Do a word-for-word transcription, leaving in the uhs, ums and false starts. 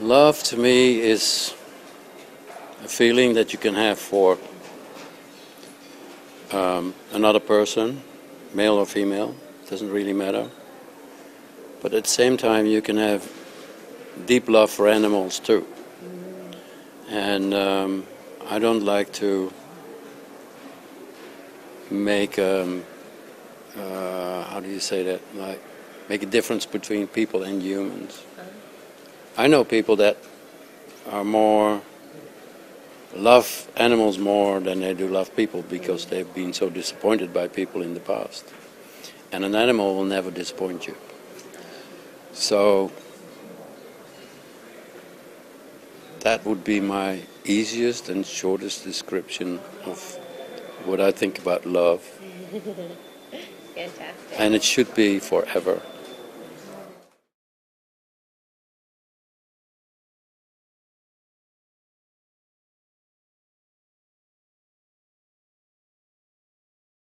Love to me is a feeling that you can have for um, another person, male or female, doesn't really matter. But at the same time you can have deep love for animals too. And um, I don't like to make, um, uh, how do you say that, like make a difference between people and humans. I know people that are more, love animals more than they do love people because they've been so disappointed by people in the past. And an animal will never disappoint you. So that would be my easiest and shortest description of what I think about love. Fantastic. And it should be forever.